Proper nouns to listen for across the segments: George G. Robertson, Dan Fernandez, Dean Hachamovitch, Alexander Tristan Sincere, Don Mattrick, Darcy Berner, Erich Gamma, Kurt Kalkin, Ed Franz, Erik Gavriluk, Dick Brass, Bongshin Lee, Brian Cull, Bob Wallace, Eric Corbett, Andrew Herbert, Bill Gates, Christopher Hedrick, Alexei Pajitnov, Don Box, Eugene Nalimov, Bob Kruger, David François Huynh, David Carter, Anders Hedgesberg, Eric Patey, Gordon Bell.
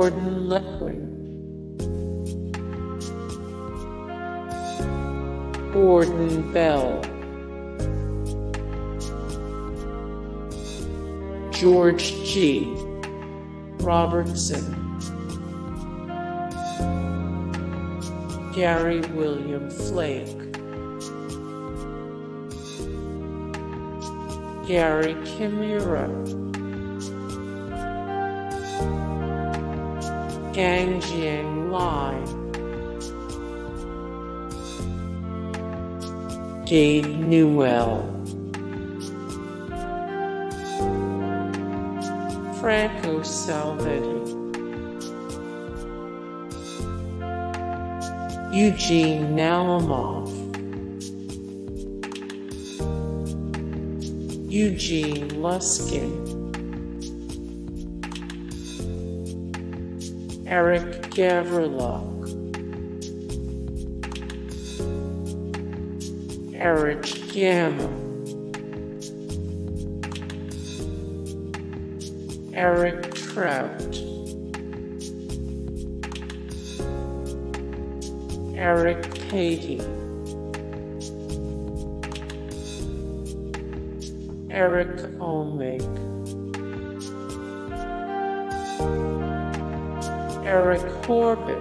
Gordon Letwin, Gordon Bell, George G. Robertson, Gary William Flake, Gary Kimura, Gangjiang Li, Gabe Newell, Franco Salvetti, Eugene Nalimov, Eugene Luskin, Erik Gavriluk, Erich Gamma, Eric Traut, Eric Patey, Eric Oemig, Eric Corbett,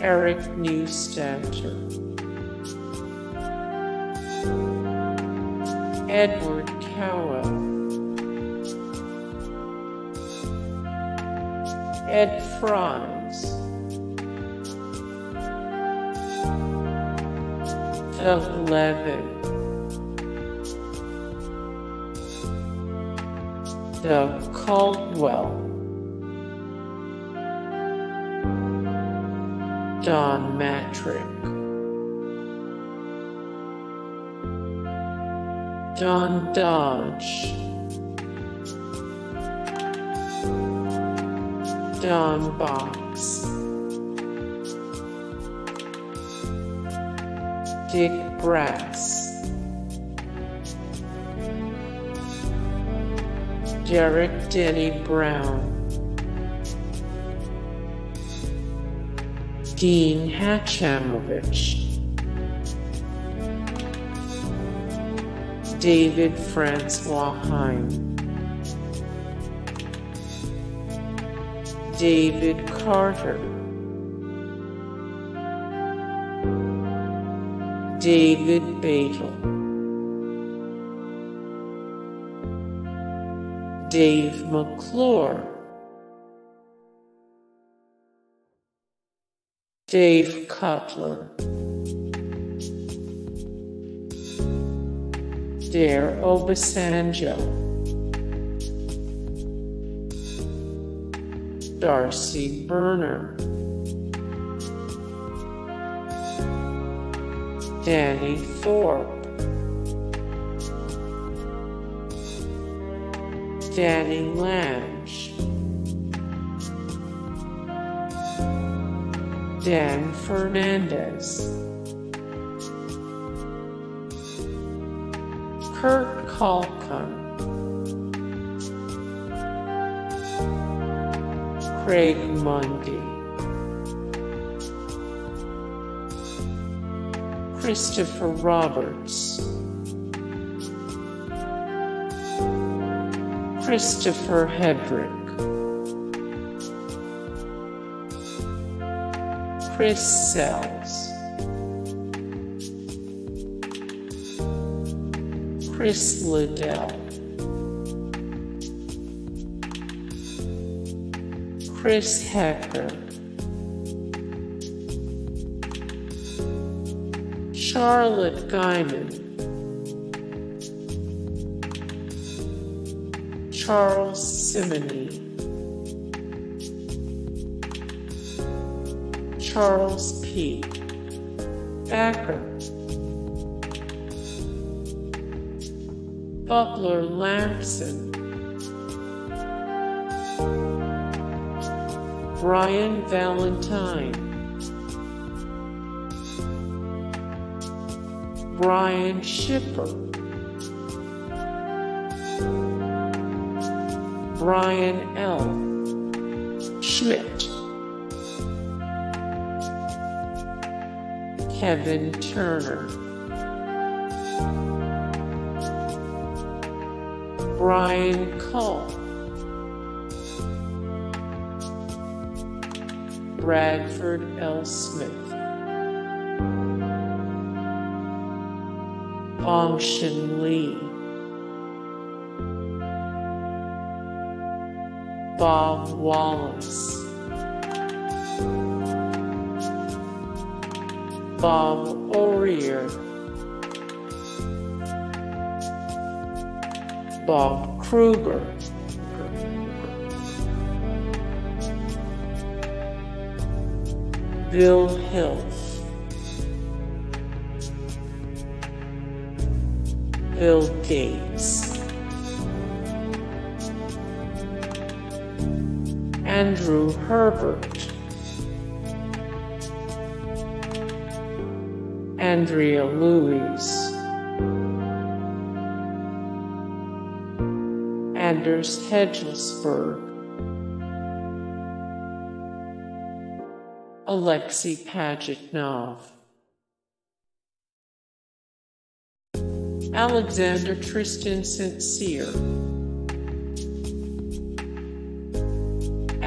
Eric Neustadtter, Edward Cowell, Ed Franz, Doug Letwin, Doug Caldwell, Don Mattrick, Don Dodge, Don Box, Dick Brass, Derek Denny-Brown, Dean Hachamovitch, David François Huynh, David Carter, David Beitel, Dave McClure, Dave Cutler, Dare Obasanjo, Darcy Berner, Danny Thorpe, Danny Lange, Dan Fernandez, Kurt Kalkin, Craig Mundy, Christopher Roberts, Christopher Hedrick, Chris Sells, Chris Liddell, Chris Hecker, Charlotte Guyman, Charles Simony, Charles P. Backer, Butler Lampson, Brian Valentine, Brian Shipper, Brian L. Schmidt, Kevin Turner, Brian Cull, Bradford L. Smith, Bongshin Lee, Bob Wallace, Bob O'Rear, Bob Kruger, Bill Hill, Bill Gates, Andrew Herbert, Andrea Lewis, Anders Hedgesberg, Alexei Pajitnov, Alexander Tristan Sincere,